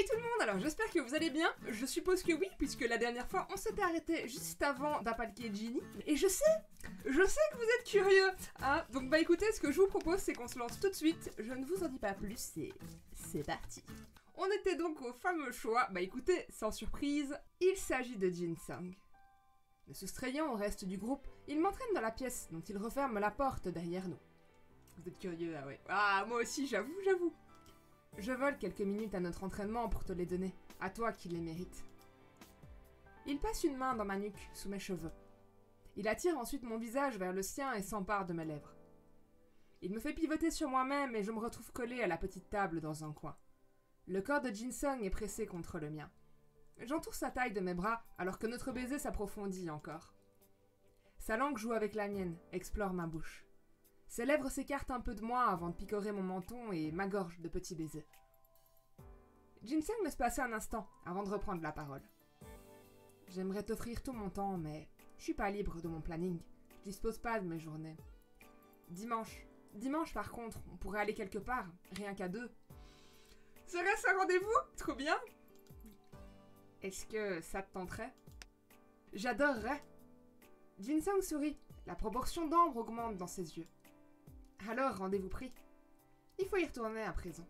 Hey tout le monde, alors j'espère que vous allez bien, je suppose que oui, puisque la dernière fois on s'était arrêté juste avant d'apalquer Ginny, et je sais que vous êtes curieux, hein. Donc bah écoutez, ce que je vous propose c'est qu'on se lance tout de suite, je ne vous en dis pas plus, et c'est parti. On était donc au fameux choix, bah écoutez, sans surprise, il s'agit de Jinsung. Me soustrayant au reste du groupe, il m'entraîne dans la pièce dont il referme la porte derrière nous. Vous êtes curieux, ah ouais, ah moi aussi j'avoue. Je vole quelques minutes à notre entraînement pour te les donner, à toi qui les mérites. Il passe une main dans ma nuque, sous mes cheveux. Il attire ensuite mon visage vers le sien et s'empare de mes lèvres. Il me fait pivoter sur moi-même et je me retrouve collée à la petite table dans un coin. Le corps de Jinsung est pressé contre le mien. J'entoure sa taille de mes bras alors que notre baiser s'approfondit encore. Sa langue joue avec la mienne, explore ma bouche. Ses lèvres s'écartent un peu de moi avant de picorer mon menton et ma gorge de petits baisers. Jinsung laisse passer un instant avant de reprendre la parole. J'aimerais t'offrir tout mon temps, mais je suis pas libre de mon planning. Je dispose pas de mes journées. Dimanche par contre, on pourrait aller quelque part, rien qu'à deux. Serait-ce un rendez-vous? Trop bien! Est-ce que ça te tenterait? J'adorerais! Jinsung sourit, la proportion d'ambre augmente dans ses yeux. Alors, rendez-vous pris. Il faut y retourner à présent.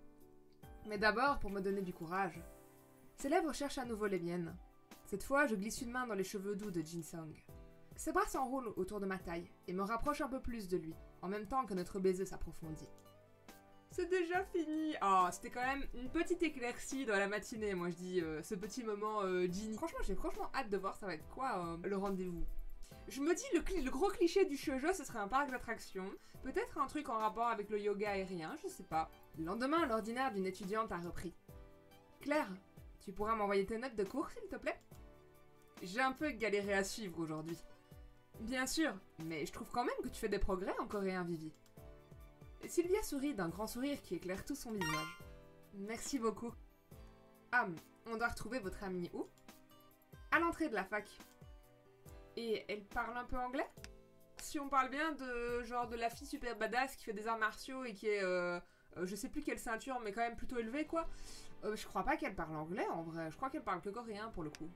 Mais d'abord, pour me donner du courage. Ses lèvres cherchent à nouveau les miennes. Cette fois, je glisse une main dans les cheveux doux de Jinsung. Ses bras s'enroulent autour de ma taille et me rapprochent un peu plus de lui, en même temps que notre baiser s'approfondit. C'est déjà fini. Oh, c'était quand même une petite éclaircie dans la matinée, moi je dis, ce petit moment Ginny. Franchement, j'ai franchement hâte de voir ça va être quoi le rendez-vous. Je me dis, le gros cliché du shojo, ce serait un parc d'attractions. Peut-être un truc en rapport avec le yoga aérien, je sais pas. Le lendemain, l'ordinaire d'une étudiante a repris. Claire, tu pourras m'envoyer tes notes de cours, s'il te plaît? J'ai un peu galéré à suivre aujourd'hui. Bien sûr, mais je trouve quand même que tu fais des progrès en coréen, Vivi. Sylvia sourit d'un grand sourire qui éclaire tout son visage. Merci beaucoup. Ah, on doit retrouver votre amie où? À l'entrée de la fac. Et elle parle un peu anglais? Si on parle bien de genre de la fille super badass qui fait des arts martiaux et qui est je sais plus quelle ceinture mais quand même plutôt élevée quoi. Je crois pas qu'elle parle anglais en vrai, je crois qu'elle parle que coréen pour le coup.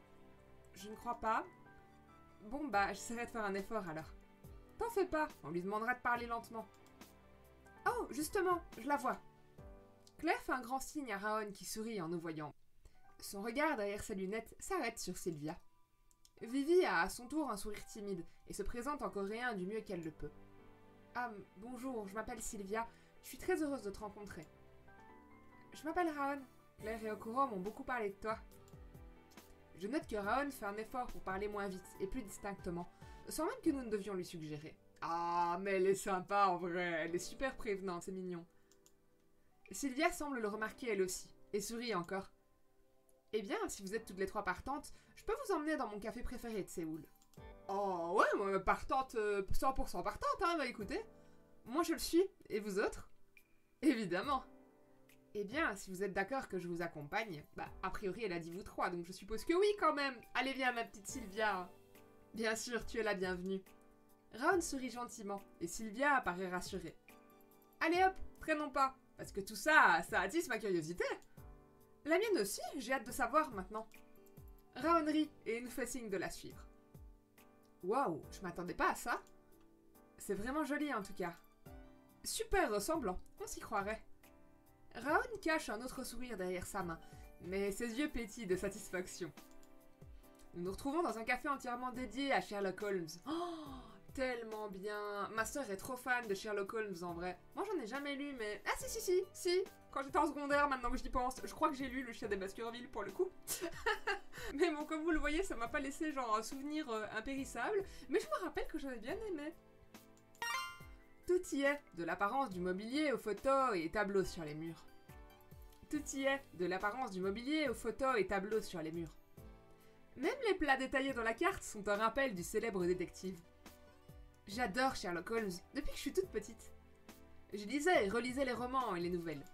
Je ne crois pas. Bon bah j'essaierai de faire un effort alors. T'en fais pas, on lui demandera de parler lentement. Oh justement, je la vois. Claire fait un grand signe à Raon qui sourit en nous voyant. Son regard derrière ses lunettes s'arrête sur Sylvia. Vivi a à son tour un sourire timide et se présente en coréen du mieux qu'elle le peut. « Ah, bonjour, je m'appelle Sylvia, je suis très heureuse de te rencontrer. »« Je m'appelle Raon, Claire et Okoro m'ont beaucoup parlé de toi. » Je note que Raon fait un effort pour parler moins vite et plus distinctement, sans même que nous ne devions lui suggérer. « Ah, mais elle est sympa en vrai, elle est super prévenante, c'est mignon. » Sylvia semble le remarquer elle aussi, et sourit encore. Eh bien, si vous êtes toutes les trois partantes, je peux vous emmener dans mon café préféré de Séoul. Oh ouais, moi partante, 100% partante, hein, bah écoutez. Moi je le suis, et vous autres? Évidemment. Eh bien, si vous êtes d'accord que je vous accompagne, bah a priori elle a dit vous trois, donc je suppose que oui quand même. Allez viens ma petite Sylvia. Bien sûr, tu es la bienvenue. Raon sourit gentiment, et Sylvia apparaît rassurée. Allez hop, traînons pas, parce que tout ça, ça attise ma curiosité. La mienne aussi, j'ai hâte de savoir maintenant. Raon rit et nous fait signe de la suivre. Waouh, je m'attendais pas à ça. C'est vraiment joli en tout cas. Super ressemblant, on s'y croirait. Raon cache un autre sourire derrière sa main, mais ses yeux pétillent de satisfaction. Nous nous retrouvons dans un café entièrement dédié à Sherlock Holmes. Oh, tellement bien. Ma sœur est trop fan de Sherlock Holmes en vrai. Moi j'en ai jamais lu mais... Ah si. Quand j'étais en secondaire, maintenant que j'y pense, je crois que j'ai lu Le Chien des Baskervilles pour le coup. Mais bon, comme vous le voyez, ça m'a pas laissé genre un souvenir impérissable. Mais je me rappelle que j'avais bien aimé. Tout y est, de l'apparence du mobilier aux photos et tableaux sur les murs. Même les plats détaillés dans la carte sont un rappel du célèbre détective. J'adore Sherlock Holmes, depuis que je suis toute petite. Je lisais et relisais les romans et les nouvelles.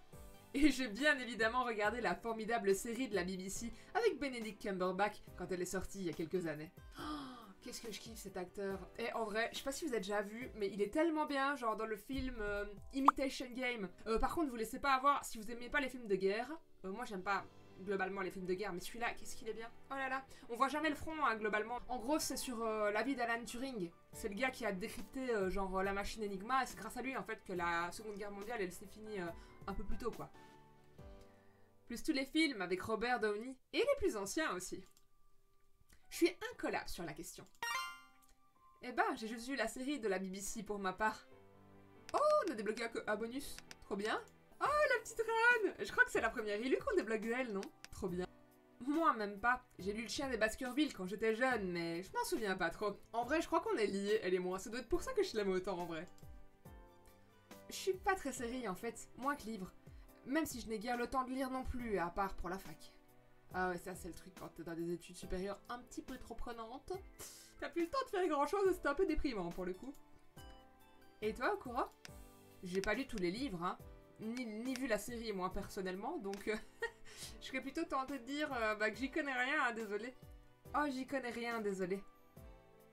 Et j'ai bien évidemment regardé la formidable série de la BBC avec Benedict Cumberbatch quand elle est sortie il y a quelques années. Oh, qu'est-ce que je kiffe cet acteur. Et en vrai, je sais pas si vous avez déjà vu, mais il est tellement bien, genre dans le film Imitation Game. Par contre, vous laissez pas avoir, si vous aimez pas les films de guerre, moi j'aime pas, globalement les films de guerre, mais celui-là, qu'est-ce qu'il est bien. Oh là là, on voit jamais le front, hein, globalement. En gros, c'est sur la vie d'Alan Turing. C'est le gars qui a décrypté genre la machine Enigma, et c'est grâce à lui en fait que la Seconde Guerre mondiale, elle s'est finie un peu plus tôt, quoi. Plus tous les films avec Robert Downey, et les plus anciens aussi. Je suis incollable sur la question. Eh ben, j'ai juste vu la série de la BBC pour ma part. Oh, on a débloqué un bonus, trop bien. Oh, la petite Raon. Je crois que c'est la première élue qu'on débloque d'elle, non? Trop bien. Moi, même pas. J'ai lu Le Chien des Baskervilles quand j'étais jeune, mais je m'en souviens pas trop. En vrai, je crois qu'on est liés, elle et moi. Ça doit être pour ça que je l'aime autant, en vrai. Je suis pas très série, en fait. Moins que livre. Même si je n'ai guère le temps de lire non plus, à part pour la fac. Ah ouais, ça, c'est le truc quand t'es dans des études supérieures un petit peu trop prenantes. T'as plus le temps de faire grand-chose et c'est un peu déprimant, pour le coup. Et toi, Okoro? J'ai pas lu tous les livres, hein. Ni vu la série, moi, personnellement, donc je serais plutôt tentée de dire bah, que j'y connais rien, hein, désolé. Oh, j'y connais rien, désolé.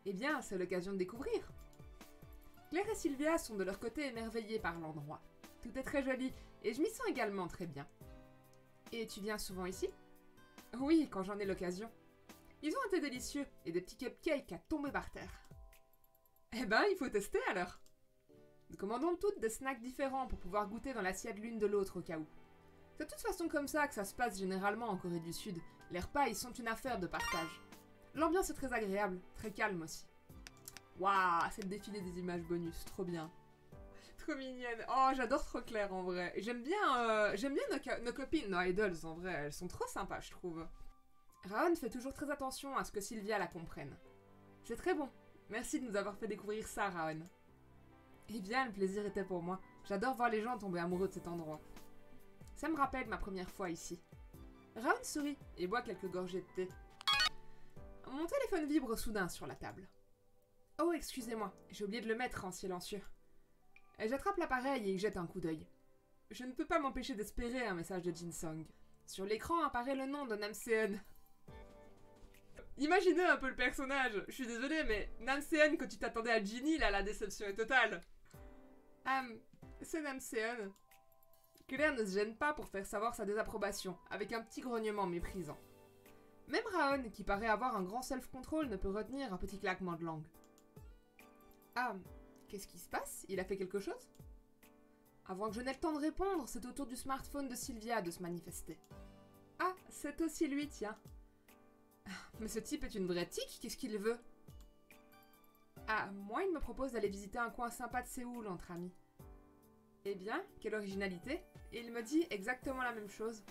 Eh bien, c'est l'occasion de découvrir. Claire et Sylvia sont de leur côté émerveillées par l'endroit. Tout est très joli, et je m'y sens également très bien. Et tu viens souvent ici? Oui, quand j'en ai l'occasion. Ils ont un thé délicieux, et des petits cupcakes à tomber par terre. Eh ben, il faut tester, alors. Nous commandons toutes des snacks différents pour pouvoir goûter dans l'assiette l'une de l'autre au cas où. C'est de toute façon comme ça que ça se passe généralement en Corée du Sud. Les repas, ils sont une affaire de partage. L'ambiance est très agréable, très calme aussi. Waouh, c'est le défilé des images bonus, trop bien. Trop mignonne. Oh, j'adore trop Claire en vrai. J'aime bien nos copines, nos idols en vrai. Elles sont trop sympas, je trouve. Raon fait toujours très attention à ce que Sylvia la comprenne. C'est très bon. Merci de nous avoir fait découvrir ça, Raon. Eh bien, le plaisir était pour moi. J'adore voir les gens tomber amoureux de cet endroit. Ça me rappelle ma première fois ici. Raon sourit et boit quelques gorgées de thé. Mon téléphone vibre soudain sur la table. Oh, excusez-moi, j'ai oublié de le mettre en silencieux. J'attrape l'appareil et y jette un coup d'œil. Je ne peux pas m'empêcher d'espérer un message de Jinsung. Sur l'écran apparaît le nom de Nam Seon. Imaginez un peu le personnage. Je suis désolée, mais Nam Seon, quand tu t'attendais à Ginny, là, la déception est totale. C'est Nam Seon. Claire ne se gêne pas pour faire savoir sa désapprobation, avec un petit grognement méprisant. Même Raon, qui paraît avoir un grand self-control, ne peut retenir un petit claquement de langue. Ah, qu'est-ce qui se passe? Il a fait quelque chose? Avant que je n'aie le temps de répondre, c'est au tour du smartphone de Sylvia de se manifester. Ah, c'est aussi lui, tiens. Mais ce type est une vraie tique, qu'est-ce qu'il veut? Ah, moi, il me propose d'aller visiter un coin sympa de Séoul entre amis. Eh bien, quelle originalité! Et il me dit exactement la même chose.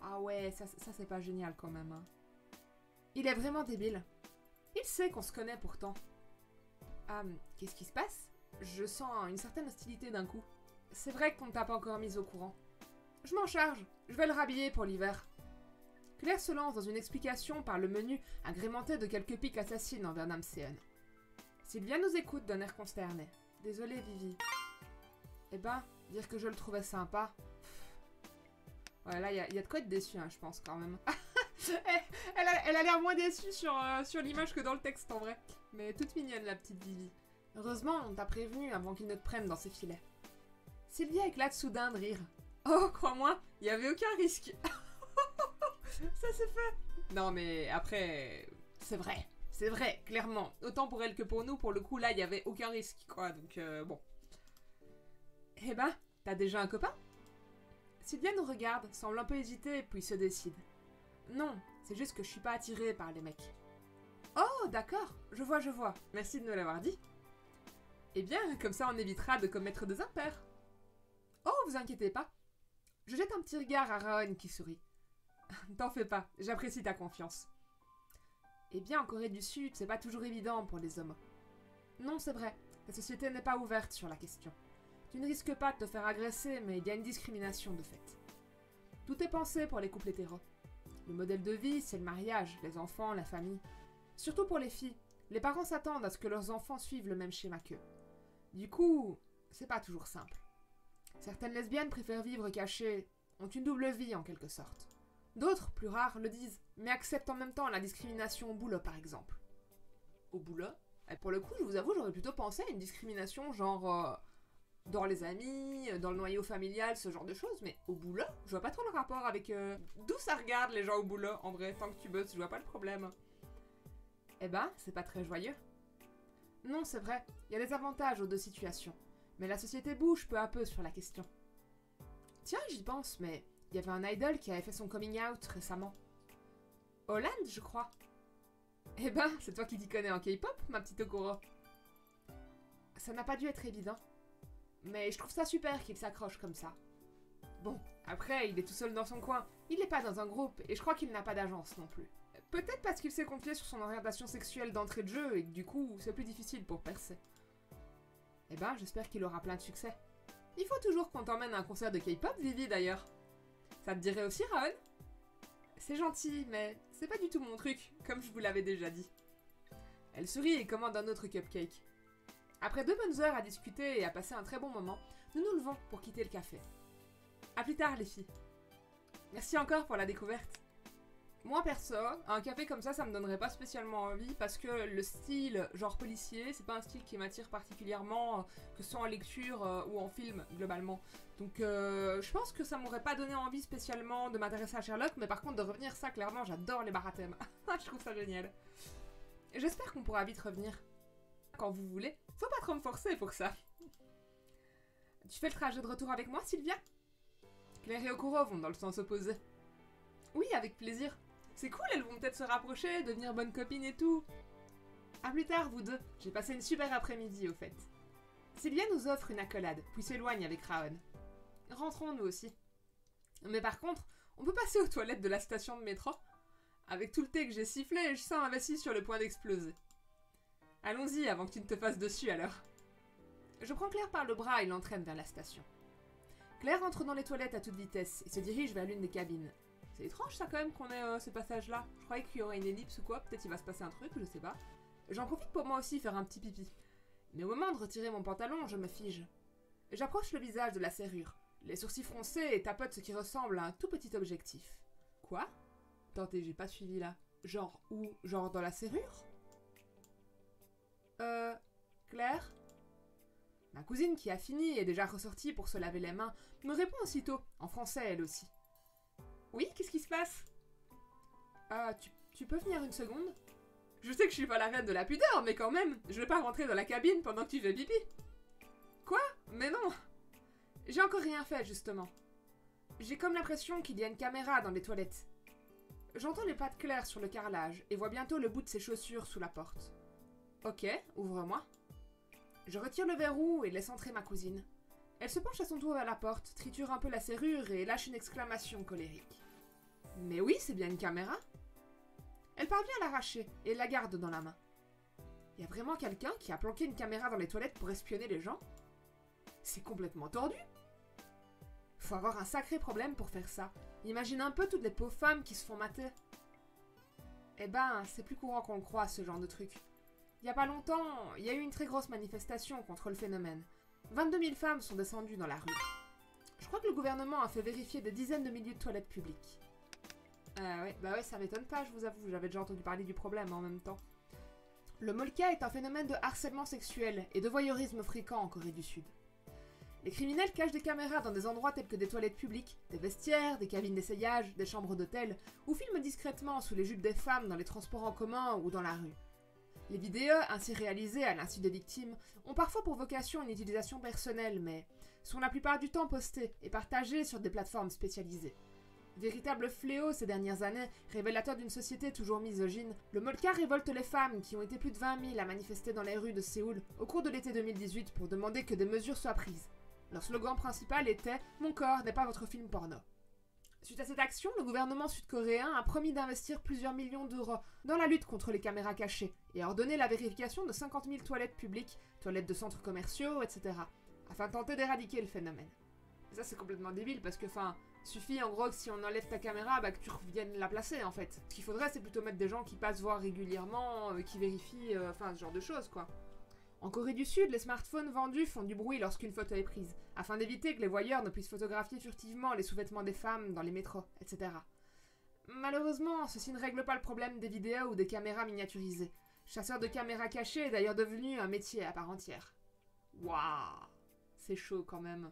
Ah ouais, ça c'est pas génial quand même. Hein. Il est vraiment débile. Il sait qu'on se connaît pourtant. Ah, qu'est-ce qui se passe? Je sens une certaine hostilité d'un coup. C'est vrai qu'on ne t'a pas encore mise au courant. Je m'en charge, je vais le rhabiller pour l'hiver. Claire se lance dans une explication par le menu agrémenté de quelques piques assassines envers Nam Seon. Sylvia nous écoute d'un air consterné. Désolée, Vivi. Eh ben, dire que je le trouvais sympa. Ouais, là, y a de quoi être déçu, hein, je pense, quand même. Elle a l'air moins déçue sur l'image que dans le texte, en vrai. Mais toute mignonne, la petite Vivi. Heureusement, on t'a prévenu avant qu'il ne te prenne dans ses filets. Sylvia éclate soudain de rire. Oh, crois-moi, il n'y avait aucun risque. Ça c'est fait. Non mais après, c'est vrai, clairement. Autant pour elle que pour nous, pour le coup, là, il n'y avait aucun risque, quoi, donc bon. Eh ben, t'as déjà un copain? Sylvia nous regarde, semble un peu hésiter, puis se décide. Non, c'est juste que je suis pas attirée par les mecs. Oh, d'accord, je vois, merci de nous l'avoir dit. Eh bien, comme ça, on évitera de commettre des impairs. Oh, vous inquiétez pas. Je jette un petit regard à Raon qui sourit. T'en fais pas, j'apprécie ta confiance. Eh bien, en Corée du Sud, c'est pas toujours évident pour les hommes. Non, c'est vrai, la société n'est pas ouverte sur la question. Tu ne risques pas de te faire agresser, mais il y a une discrimination de fait. Tout est pensé pour les couples hétéros. Le modèle de vie, c'est le mariage, les enfants, la famille. Surtout pour les filles, les parents s'attendent à ce que leurs enfants suivent le même schéma qu'eux. Du coup, c'est pas toujours simple. Certaines lesbiennes préfèrent vivre cachées, ont une double vie en quelque sorte. D'autres, plus rares, le disent, mais acceptent en même temps la discrimination au boulot, par exemple. Au boulot? Pour le coup, je vous avoue, j'aurais plutôt pensé à une discrimination genre dans les amis, dans le noyau familial, ce genre de choses, mais au boulot, je vois pas trop le rapport avec... D'où ça regarde les gens au boulot, en vrai, tant que tu bosses, je vois pas le problème. Eh ben, c'est pas très joyeux. Non, c'est vrai, il y a des avantages aux deux situations, mais la société bouge peu à peu sur la question. Tiens, j'y pense, mais il y avait un idol qui avait fait son coming out récemment. Holland, je crois. Eh ben, c'est toi qui t'y connais en K-pop, ma petite Okoro. Ça n'a pas dû être évident. Mais je trouve ça super qu'il s'accroche comme ça. Bon, après, il est tout seul dans son coin. Il n'est pas dans un groupe, et je crois qu'il n'a pas d'agence non plus. Peut-être parce qu'il s'est confié sur son orientation sexuelle d'entrée de jeu, et que du coup, c'est plus difficile pour percer. Eh ben, j'espère qu'il aura plein de succès. Il faut toujours qu'on t'emmène à un concert de K-pop, Vivi, d'ailleurs. Ça te dirait aussi, Raon? C'est gentil, mais c'est pas du tout mon truc, comme je vous l'avais déjà dit. Elle sourit et commande un autre cupcake. Après 2 bonnes heures à discuter et à passer un très bon moment, nous nous levons pour quitter le café. A plus tard, les filles. Merci encore pour la découverte. Moi, perso, un café comme ça me donnerait pas spécialement envie parce que le style genre policier, c'est pas un style qui m'attire particulièrement, que ce soit en lecture ou en film, globalement. Donc, je pense que ça m'aurait pas donné envie spécialement de m'intéresser à Sherlock, mais par contre, de revenir, ça, clairement, j'adore les barathèmes. Je trouve ça génial. J'espère qu'on pourra vite revenir. Quand vous voulez. Faut pas trop me forcer pour ça. Tu fais le trajet de retour avec moi, Sylvia? Claire et Okoro vont dans le sens opposé. Oui, avec plaisir. C'est cool, elles vont peut-être se rapprocher, devenir bonnes copines et tout. À plus tard, vous deux. J'ai passé une super après-midi, au fait. Sylvia nous offre une accolade, puis s'éloigne avec Raon. Rentrons, nous aussi. Mais par contre, on peut passer aux toilettes de la station de métro. Avec tout le thé que j'ai sifflé, je sens un vessie sur le point d'exploser. Allons-y avant que tu ne te fasses dessus, alors. Je prends Claire par le bras et l'entraîne vers la station. Claire entre dans les toilettes à toute vitesse et se dirige vers l'une des cabines. C'est étrange ça quand même qu'on ait ce passage-là. Je croyais qu'il y aurait une ellipse ou quoi, peut-être il va se passer un truc, je sais pas. J'en profite pour moi aussi faire un petit pipi. Mais au moment de retirer mon pantalon, je me fige. J'approche le visage de la serrure, les sourcils froncés et tapote ce qui ressemble à un tout petit objectif. Quoi? Attendez, j'ai pas suivi là. Genre où? Genre dans la serrure? Claire? Ma cousine qui a fini et déjà ressortie pour se laver les mains me répond aussitôt, en français elle aussi. Oui, qu'est-ce qui se passe? Tu peux venir une seconde? Je sais que je suis pas la reine de la pudeur, mais quand même, je vais pas rentrer dans la cabine pendant que tu fais pipi. Quoi? Mais non! J'ai encore rien fait, justement. J'ai comme l'impression qu'il y a une caméra dans les toilettes. J'entends les pas de Claire sur le carrelage et vois bientôt le bout de ses chaussures sous la porte. Ok, ouvre-moi. Je retire le verrou et laisse entrer ma cousine. Elle se penche à son tour vers la porte, triture un peu la serrure et lâche une exclamation colérique. Mais oui, c'est bien une caméra. Elle parvient à l'arracher et la garde dans la main. Y a vraiment quelqu'un qui a planqué une caméra dans les toilettes pour espionner les gens? C'est complètement tordu. Faut avoir un sacré problème pour faire ça. Imagine un peu toutes les pauvres femmes qui se font mater. Eh ben, c'est plus courant qu'on le croit, ce genre de truc. Il n'y a pas longtemps, il y a eu une très grosse manifestation contre le phénomène. 22 000 femmes sont descendues dans la rue. Je crois que le gouvernement a fait vérifier des dizaines de milliers de toilettes publiques. Ouais, bah ouais, ça m'étonne pas, je vous avoue, j'avais déjà entendu parler du problème en même temps. Le Molka est un phénomène de harcèlement sexuel et de voyeurisme fréquent en Corée du Sud. Les criminels cachent des caméras dans des endroits tels que des toilettes publiques, des vestiaires, des cabines d'essayage, des chambres d'hôtel, ou filment discrètement sous les jupes des femmes dans les transports en commun ou dans la rue. Les vidéos ainsi réalisées à l'insu des victimes ont parfois pour vocation une utilisation personnelle, mais sont la plupart du temps postées et partagées sur des plateformes spécialisées. Véritable fléau ces dernières années, révélateur d'une société toujours misogyne, le Molka révolte les femmes qui ont été plus de 20 000 à manifester dans les rues de Séoul au cours de l'été 2018 pour demander que des mesures soient prises. Leur slogan principal était « Mon corps n'est pas votre film porno ». Suite à cette action, le gouvernement sud-coréen a promis d'investir plusieurs millions d'euros dans la lutte contre les caméras cachées et a ordonné la vérification de 50 000 toilettes publiques, toilettes de centres commerciaux, etc. afin de tenter d'éradiquer le phénomène. Et ça c'est complètement débile parce que, enfin, suffit en gros que si on enlève ta caméra, bah que tu reviennes la placer en fait. Ce qu'il faudrait c'est plutôt mettre des gens qui passent voir régulièrement, qui vérifient, enfin ce genre de choses quoi. En Corée du Sud, les smartphones vendus font du bruit lorsqu'une photo est prise, afin d'éviter que les voyeurs ne puissent photographier furtivement les sous-vêtements des femmes dans les métros, etc. Malheureusement, ceci ne règle pas le problème des vidéos ou des caméras miniaturisées. Chasseur de caméras cachées est d'ailleurs devenu un métier à part entière. Waouh, c'est c'est chaud quand même.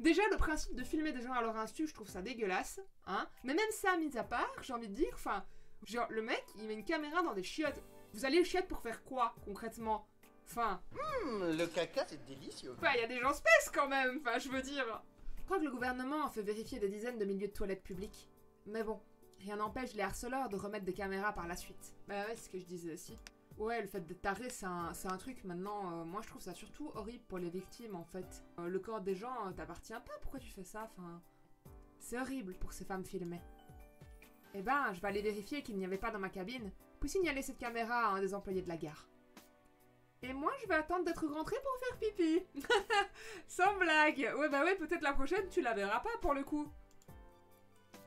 Déjà, le principe de filmer des gens à leur insu, je trouve ça dégueulasse, hein. Mais même ça, mis à part, j'ai envie de dire, enfin, genre, le mec, il met une caméra dans des chiottes. Vous allez aux chiottes pour faire quoi, concrètement? Enfin... le caca, c'est délicieux. Enfin, il y a des gens spèces quand même, enfin, je veux dire. Je crois que le gouvernement a fait vérifier des dizaines de milliers de toilettes publiques. Mais bon, rien n'empêche les harceleurs de remettre des caméras par la suite. Bah ouais, c'est ce que je disais aussi. Ouais, le fait d'être taré, c'est un truc. Maintenant, moi, je trouve ça surtout horrible pour les victimes, en fait. Le corps des gens t'appartient pas, pourquoi tu fais ça? Enfin, c'est horrible pour ces femmes filmées. Eh ben, je vais aller vérifier qu'il n'y avait pas dans ma cabine, puis signaler cette caméra à un des employés de la gare. Et moi, je vais attendre d'être rentrée pour faire pipi. Sans blague. Ouais, bah ouais, peut-être la prochaine, tu la verras pas, pour le coup.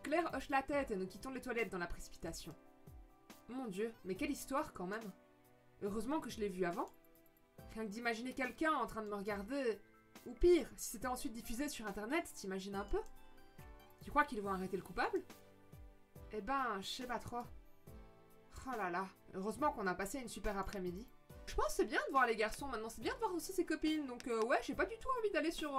Claire hoche la tête et nous quittons les toilettes dans la précipitation. Mon Dieu, mais quelle histoire, quand même. Heureusement que je l'ai vu avant. Rien que d'imaginer quelqu'un en train de me regarder... Ou pire, si c'était ensuite diffusé sur internet, t'imagines un peu? Tu crois qu'ils vont arrêter le coupable? Eh ben, je sais pas trop. Oh là là, heureusement qu'on a passé une super après-midi. Je pense que c'est bien de voir les garçons maintenant, c'est bien de voir aussi ses copines. Donc ouais, j'ai pas du tout envie d'aller sur,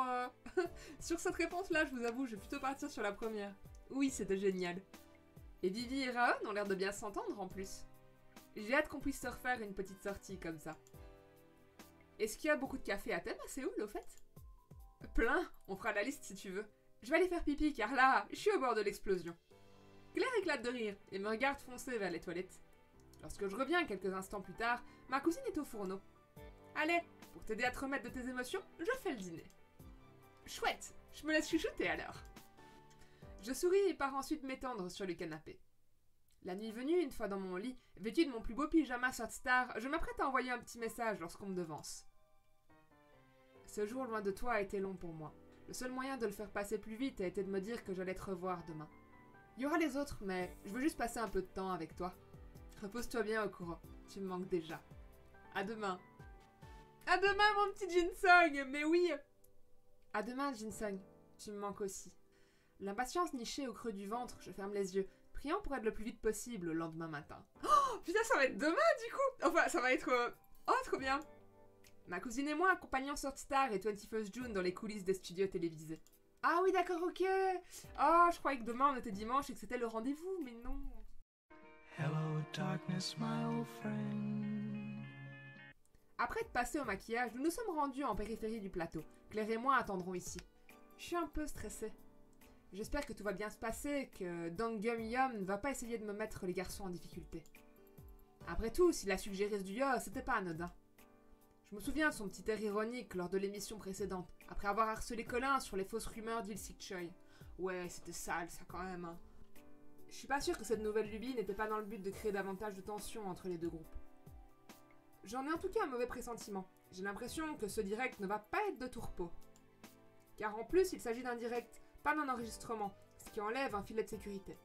sur cette réponse-là, je vous avoue. Je vais plutôt partir sur la première. Oui, c'était génial. Et Vivi et Raon ont l'air de bien s'entendre en plus. J'ai hâte qu'on puisse se refaire une petite sortie comme ça. Est-ce qu'il y a beaucoup de cafés à thème à Séoul, au fait? Plein. On fera la liste si tu veux. Je vais aller faire pipi car là, je suis au bord de l'explosion. Claire éclate de rire et me regarde foncer vers les toilettes. Lorsque je reviens quelques instants plus tard, ma cousine est au fourneau. Allez, pour t'aider à te remettre de tes émotions, je fais le dîner. Chouette, je me laisse chuchoter alors. Je souris et pars ensuite m'étendre sur le canapé. La nuit venue, une fois dans mon lit, vêtue de mon plus beau pyjama Sort-Star, je m'apprête à envoyer un petit message lorsqu'on me devance. Ce jour loin de toi a été long pour moi. Le seul moyen de le faire passer plus vite a été de me dire que j'allais te revoir demain. Il y aura les autres, mais je veux juste passer un peu de temps avec toi. Repose-toi bien, Okoro. Tu me manques déjà. À demain. À demain, mon petit Jinsung. Mais oui. À demain, Jinsung. Tu me manques aussi. L'impatience nichée au creux du ventre, je ferme les yeux, priant pour être le plus vite possible le lendemain matin. Oh putain, ça va être demain du coup. Enfin, ça va être... Oh, trop bien. Ma cousine et moi accompagnons Sort-Star et 21st June dans les coulisses des studios télévisés. Ah oui, d'accord, ok. Oh, je croyais que demain, on était dimanche et que c'était le rendez-vous, mais non. Hello, darkness, my old friend. Après être passé au maquillage, nous nous sommes rendus en périphérie du plateau. Claire et moi attendrons ici. Je suis un peu stressée. J'espère que tout va bien se passer, que Dong-gun Lim ne va pas essayer de me mettre les garçons en difficulté. Après tout, si la suggérée du yo, c'était pas anodin. Je me souviens de son petit air ironique lors de l'émission précédente, après avoir harcelé Colin sur les fausses rumeurs d'Il Sik Choi. Ouais, c'était sale ça quand même, hein. Je suis pas sûre que cette nouvelle lubie n'était pas dans le but de créer davantage de tension entre les deux groupes. J'en ai en tout cas un mauvais pressentiment. J'ai l'impression que ce direct ne va pas être de tout repos. Car en plus, il s'agit d'un direct... pas d'un enregistrement, ce qui enlève un filet de sécurité.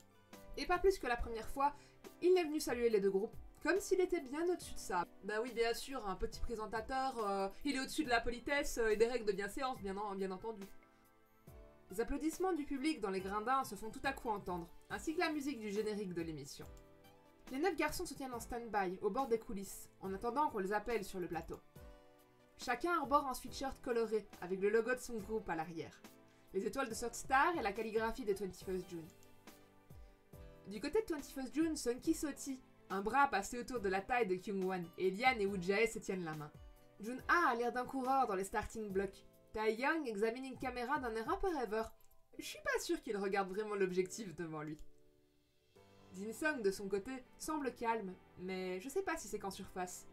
Et pas plus que la première fois, il est venu saluer les deux groupes, comme s'il était bien au-dessus de ça. Bah oui, bien sûr, un petit présentateur, il est au-dessus de la politesse et des règles de bienséance, bien entendu. Les applaudissements du public dans les grindins se font tout à coup entendre, ainsi que la musique du générique de l'émission. Les 9 garçons se tiennent en stand-by, au bord des coulisses, en attendant qu'on les appelle sur le plateau. Chacun arbore un sweatshirt coloré, avec le logo de son groupe à l'arrière. Les étoiles de Sort-Star et la calligraphie des 21st June. Du côté de 21st June, Sun Ki sautille, un bras passé autour de la taille de Kyung-wan, et Lian et Woo-jae se tiennent la main. Jun-ha a l'air d'un coureur dans les starting blocks. Tai Young examine une caméra d'un air un peu rêveur. Je suis pas sûre qu'il regarde vraiment l'objectif devant lui. Jinsung, de son côté, semble calme, mais je sais pas si c'est qu'en surface.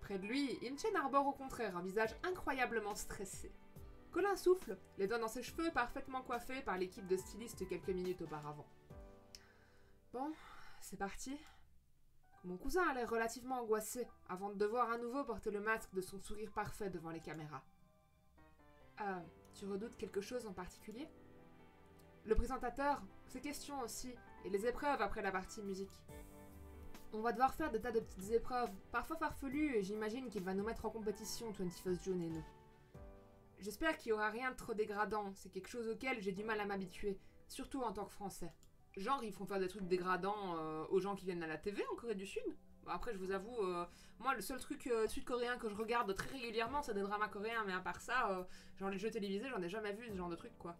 Près de lui, Imchen arbore au contraire un visage incroyablement stressé. Colin souffle, les doigts dans ses cheveux parfaitement coiffés par l'équipe de stylistes quelques minutes auparavant. Bon, c'est parti. Mon cousin a l'air relativement angoissé avant de devoir à nouveau porter le masque de son sourire parfait devant les caméras. Tu redoutes quelque chose en particulier? Le présentateur, ses questions aussi, et les épreuves après la partie musique. On va devoir faire des tas de petites épreuves, parfois farfelues, et j'imagine qu'il va nous mettre en compétition 21st June et nous. J'espère qu'il n'y aura rien de trop dégradant, c'est quelque chose auquel j'ai du mal à m'habituer, surtout en tant que français. Genre, ils font faire des trucs dégradants aux gens qui viennent à la TV en Corée du Sud. Après, je vous avoue, moi, le seul truc sud-coréen que je regarde très régulièrement, c'est des dramas coréens, mais à part ça, genre les jeux télévisés, j'en ai jamais vu ce genre de truc, quoi.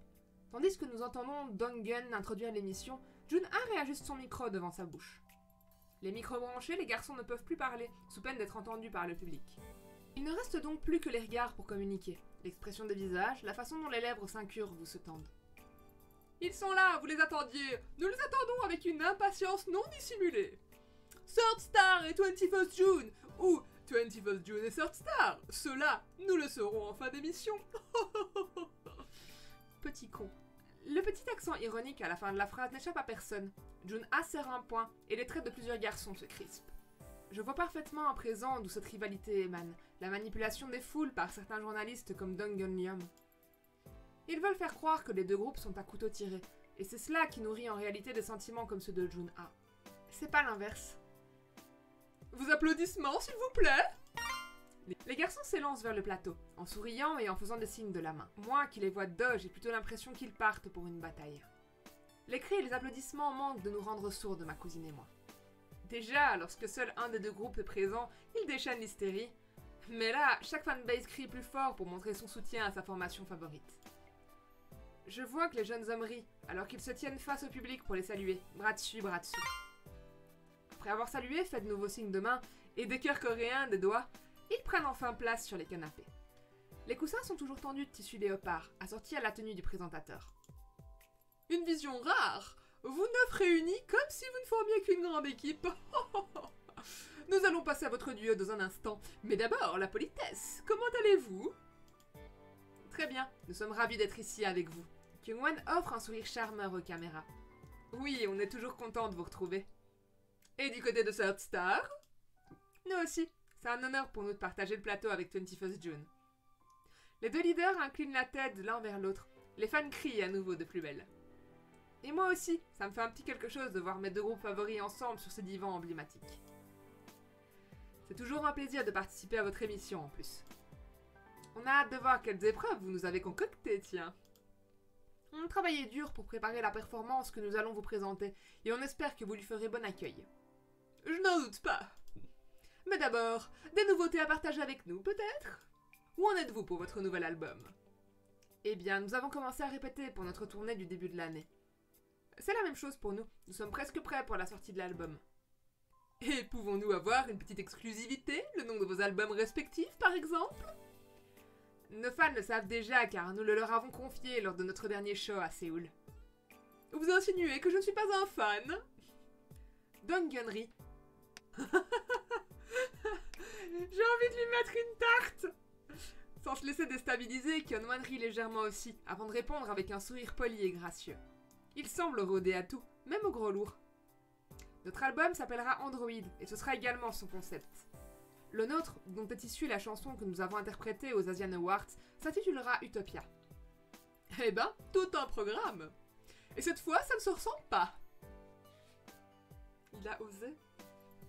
Tandis que nous entendons Dong-gun introduire l'émission, Jun-ha réajuste son micro devant sa bouche. Les micros branchés, les garçons ne peuvent plus parler, sous peine d'être entendus par le public. Il ne reste donc plus que les regards pour communiquer. L'expression des visages, la façon dont les lèvres s'incurvent ou se tendent. Ils sont là, vous les attendiez. Nous les attendons avec une impatience non dissimulée. 3rd Star et 21st June, ou 21st June et 3rd Star, ceux-là, nous le saurons en fin d'émission. Petit con. Le petit accent ironique à la fin de la phrase n'échappe à personne. Jun-ha serre un poing et les traits de plusieurs garçons se crispent. Je vois parfaitement à présent d'où cette rivalité émane, la manipulation des foules par certains journalistes comme Dong-gun Lim. Ils veulent faire croire que les deux groupes sont à couteau tiré, et c'est cela qui nourrit en réalité des sentiments comme ceux de Jun-ha. C'est pas l'inverse. Vos applaudissements, s'il vous plaît. Les garçons s'élancent vers le plateau, en souriant et en faisant des signes de la main. Moi qui les vois de dos, j'ai plutôt l'impression qu'ils partent pour une bataille. Les cris et les applaudissements manquent de nous rendre sourds, de ma cousine et moi. Déjà, lorsque seul un des deux groupes est présent, il déchaîne l'hystérie. Mais là, chaque fanbase crie plus fort pour montrer son soutien à sa formation favorite. Je vois que les jeunes hommes rient, alors qu'ils se tiennent face au public pour les saluer, bras dessus, bras dessous. Après avoir salué, fait de nouveaux signes de main, et des cœurs coréens, des doigts, ils prennent enfin place sur les canapés. Les coussins sont toujours tendus de tissu léopard, assortis à la tenue du présentateur. Une vision rare. Vous neuf réunis comme si vous ne formiez qu'une grande équipe. Nous allons passer à votre duo dans un instant, mais d'abord la politesse. Comment allez-vous? Très bien, nous sommes ravis d'être ici avec vous. Kyung-wan offre un sourire charmeur aux caméras. Oui, on est toujours content de vous retrouver. Et du côté de 3rd Star? Nous aussi. C'est un honneur pour nous de partager le plateau avec 21st June. Les deux leaders inclinent la tête l'un vers l'autre. Les fans crient à nouveau de plus belle. Et moi aussi, ça me fait un petit quelque chose de voir mes deux groupes favoris ensemble sur ces divans emblématiques. C'est toujours un plaisir de participer à votre émission en plus. On a hâte de voir quelles épreuves vous nous avez concoctées, tiens. On a travaillé dur pour préparer la performance que nous allons vous présenter et on espère que vous lui ferez bon accueil. Je n'en doute pas. Mais d'abord, des nouveautés à partager avec nous, peut-être? Où en êtes-vous pour votre nouvel album? Eh bien, nous avons commencé à répéter pour notre tournée du début de l'année. C'est la même chose pour nous, nous sommes presque prêts pour la sortie de l'album. Et pouvons-nous avoir une petite exclusivité, le nom de vos albums respectifs par exemple? Nos fans le savent déjà car nous le leur avons confié lors de notre dernier show à Séoul. Vous insinuez que je ne suis pas un fan? Dong-gun rit. J'ai envie de lui mettre une tarte! Sans se laisser déstabiliser, Kyung-wan rit légèrement aussi, avant de répondre avec un sourire poli et gracieux. Il semble rôder à tout, même au gros lourd. Notre album s'appellera Android, et ce sera également son concept. Le nôtre, dont est issue la chanson que nous avons interprétée aux Asian Awards, s'intitulera Utopia. Eh ben, tout un programme! Et cette fois, ça ne se ressemble pas! Il a osé.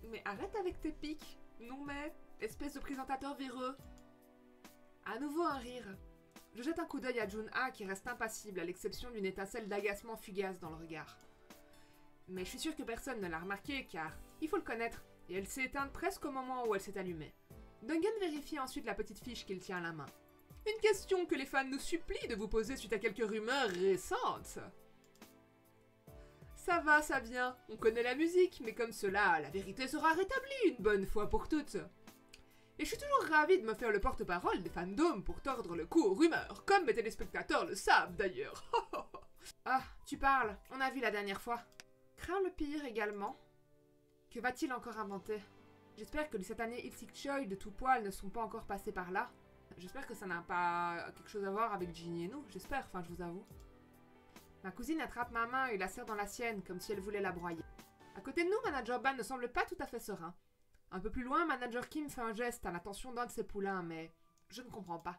Mais arrête avec tes pics! Non mais, espèce de présentateur véreux! À nouveau un rire. Je jette un coup d'œil à Jun-ha qui reste impassible à l'exception d'une étincelle d'agacement fugace dans le regard. Mais je suis sûre que personne ne l'a remarqué car, il faut le connaître, et elle s'est éteinte presque au moment où elle s'est allumée. Dong-gun vérifie ensuite la petite fiche qu'il tient à la main. Une question que les fans nous supplient de vous poser suite à quelques rumeurs récentes. Ça va, ça vient, on connaît la musique, mais comme cela, la vérité sera rétablie une bonne fois pour toutes. Et je suis toujours ravie de me faire le porte-parole des fandoms pour tordre le cou aux rumeurs, comme mes téléspectateurs le savent d'ailleurs. Ah, tu parles, on a vu la dernière fois. Crains le pire également. Que va-t-il encore inventer? J'espère que cette année Il Sik Choi de tout poil ne sont pas encore passés par là. J'espère que ça n'a pas quelque chose à voir avec Ginny et nous, j'espère, enfin je vous avoue. Ma cousine attrape ma main et la serre dans la sienne, comme si elle voulait la broyer. À côté de nous, Manager Ban ne semble pas tout à fait serein. Un peu plus loin, Manager Kim fait un geste à l'attention d'un de ses poulains, mais je ne comprends pas.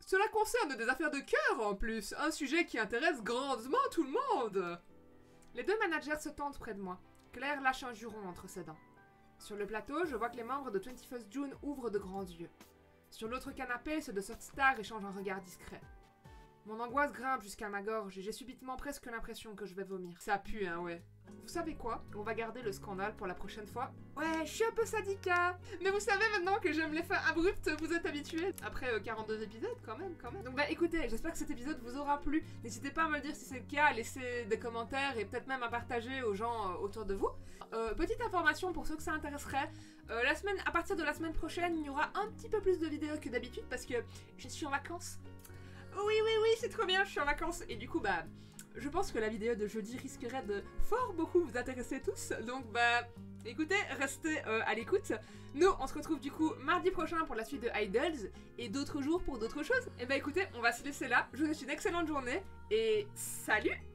Cela concerne des affaires de cœur en plus, un sujet qui intéresse grandement tout le monde. Les deux managers se tendent près de moi. Claire lâche un juron entre ses dents. Sur le plateau, je vois que les membres de 21st June ouvrent de grands yeux. Sur l'autre canapé, ceux de Sort-Star échangent un regard discret. Mon angoisse grimpe jusqu'à ma gorge et j'ai subitement presque l'impression que je vais vomir. Ça pue, hein, ouais. Vous savez quoi? On va garder le scandale pour la prochaine fois. Ouais, je suis un peu sadique, hein. Mais vous savez maintenant que j'aime les fins abruptes, vous êtes habitués. Après 42 épisodes, quand même. Donc bah écoutez, j'espère que cet épisode vous aura plu. N'hésitez pas à me le dire si c'est le cas, à laisser des commentaires et peut-être même à partager aux gens autour de vous. Petite information pour ceux que ça intéresserait. À partir de la semaine prochaine, il y aura un petit peu plus de vidéos que d'habitude parce que je suis en vacances. Oui, c'est trop bien, je suis en vacances. Et du coup, bah, je pense que la vidéo de jeudi risquerait de fort beaucoup vous intéresser tous. Donc, bah, écoutez, restez à l'écoute. Nous, on se retrouve du coup mardi prochain pour la suite de Idols et d'autres jours pour d'autres choses. Et bah, écoutez, on va se laisser là. Je vous souhaite une excellente journée et salut!